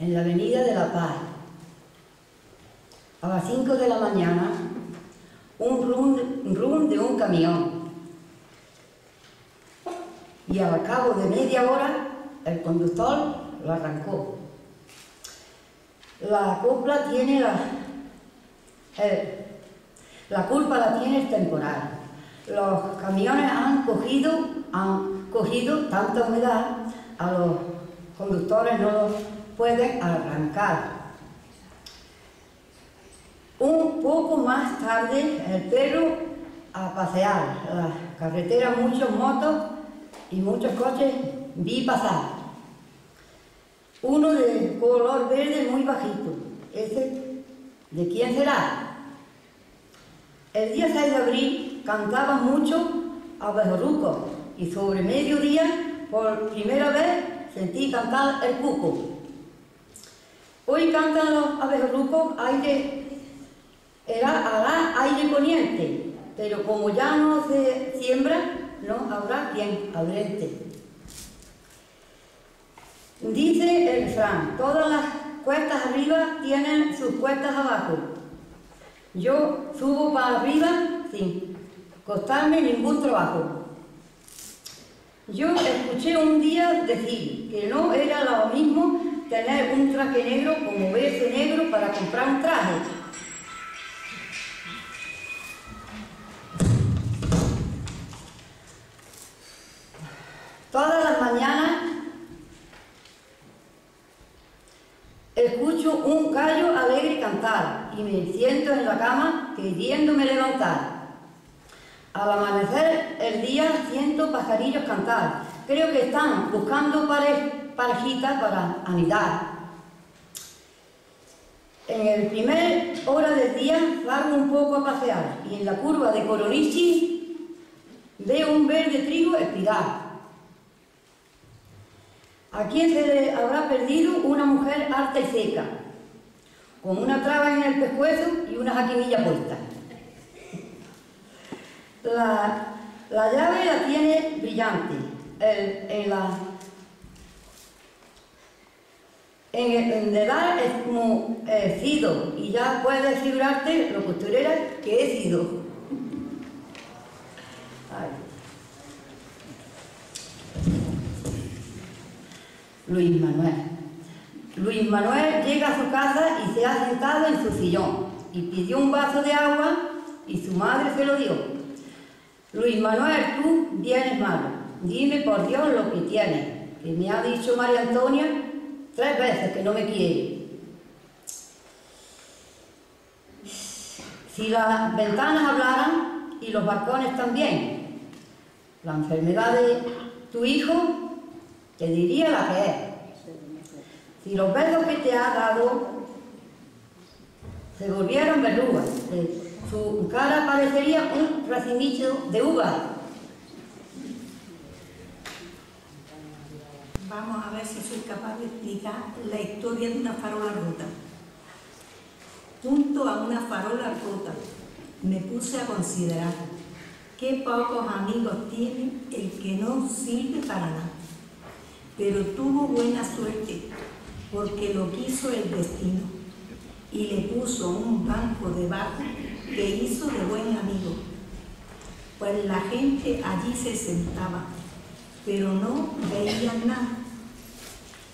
En la Avenida de la Paz, a las 5 de la mañana, un rum de un camión. Y al cabo de media hora, el conductor lo arrancó. La culpa la tiene el temporal. Los camiones han cogido tanta humedad, a los conductores no los pueden arrancar. Un poco más tarde, el perro a pasear la carretera, muchas motos y muchos coches vi pasar. Uno de color verde muy bajito. ¿Ese de quién será? El día 6 de abril cantaba mucho abejorruco y sobre mediodía por primera vez sentí cantar el cuco. Hoy cantan los abejorrucos al aire poniente, pero como ya no se siembra, no habrá quien abrente. Dice el refrán, todas las cuestas arriba tienen sus cuestas abajo. Yo subo para arriba sin costarme ningún trabajo. Yo escuché un día decir que no era lo mismo tener un traje negro como verse negro para comprar un traje. Todas las mañanas escucho un gallo alegre cantar y me siento en la cama queriéndome levantar. Al amanecer el día siento pajarillos cantar. Creo que están buscando parejitas para anidar. En el primer hora del día salgo un poco a pasear y en la curva de Coronichi veo un verde trigo espirar. ¿A quién se le habrá perdido una mujer alta y seca, con una traba en el pescuezo y una jaquimilla puesta? La llave la tiene brillante. En de edad es como he sido, y ya puedes figurarte lo costurera que he sido. Luis Manuel. Luis Manuel llega a su casa y se ha sentado en su sillón y pidió un vaso de agua y su madre se lo dio. Luis Manuel, tú vienes malo, dime por Dios lo que tienes, que me ha dicho María Antonia 3 veces que no me quiere. Si las ventanas hablaran y los balcones también, la enfermedad de tu hijo te diría la que es. Si los besos que te ha dado se volvieron verrugas, su cara parecería un racimillo de uvas. Vamos a ver si soy capaz de explicar la historia de una farola rota. Junto a una farola rota me puse a considerar qué pocos amigos tiene el que no sirve para nada. Pero tuvo buena suerte porque lo quiso el destino y le puso un banco debajo que hizo de buen amigo. Pues la gente allí se sentaba, pero no veían nada.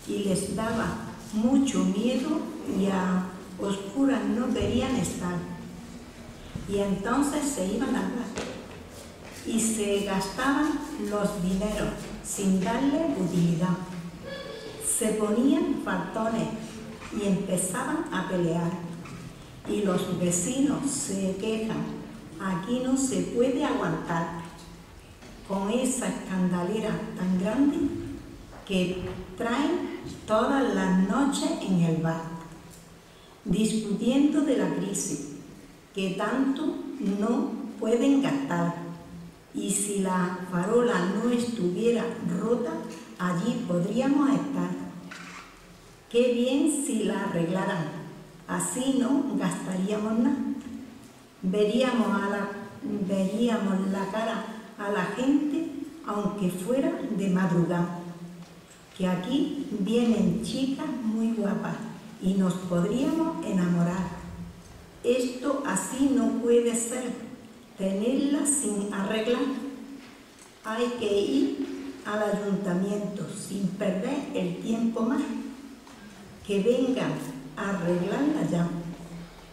Y les daba mucho miedo y a oscuras no querían estar. Y entonces se iban a hablar y se gastaban los dineros sin darle utilidad. Se ponían faltones y empezaban a pelear. Y los vecinos se quejan, aquí no se puede aguantar con esa escandalera tan grande que traen todas las noches en el bar, discutiendo de la crisis que tanto no pueden gastar, y si la farola no estuviera rota, allí podríamos estar. Qué bien si la arreglaran, así no gastaríamos nada. Veríamos la cara a la gente, aunque fuera de madrugada, que aquí vienen chicas muy guapas y nos podríamos enamorar. Esto así no puede ser, tenerla sin arreglar. Hay que ir al ayuntamiento sin perder el tiempo más, que vengan a arreglarla ya,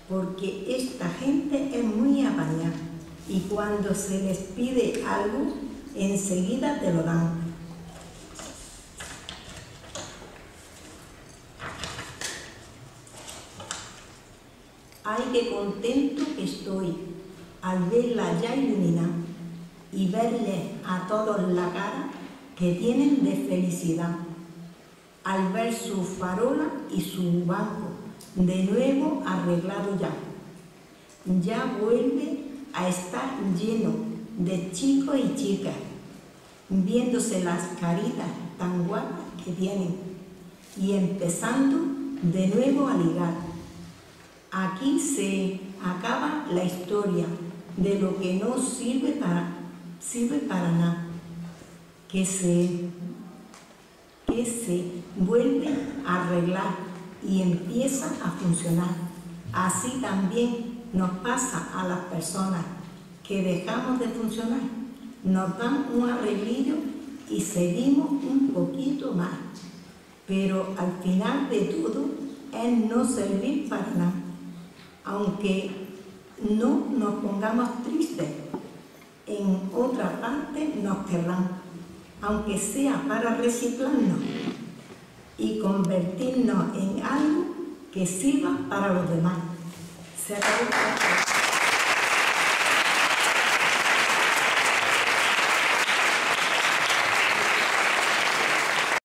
porque esta gente es muy apañada y cuando se les pide algo, enseguida te lo dan. ¡Ay, qué contento que estoy al verla ya iluminada y verle a todos la cara que tienen de felicidad! Al ver su farola y su banco de nuevo arreglado ya, ya vuelve a estar lleno de chicos y chicas, viéndose las caritas tan guapas que tienen y empezando de nuevo a ligar. Aquí se acaba la historia de lo que no sirve para nada, que se vuelve a arreglar y empieza a funcionar. Así también nos pasa a las personas que dejamos de funcionar. Nos dan un arreglillo y seguimos un poquito más, pero al final de todo es no servir para nada. Aunque no nos pongamos tristes, en otra parte nos querrán, aunque sea para reciclarnos y convertirnos en algo que sirva para los demás. Se acabó.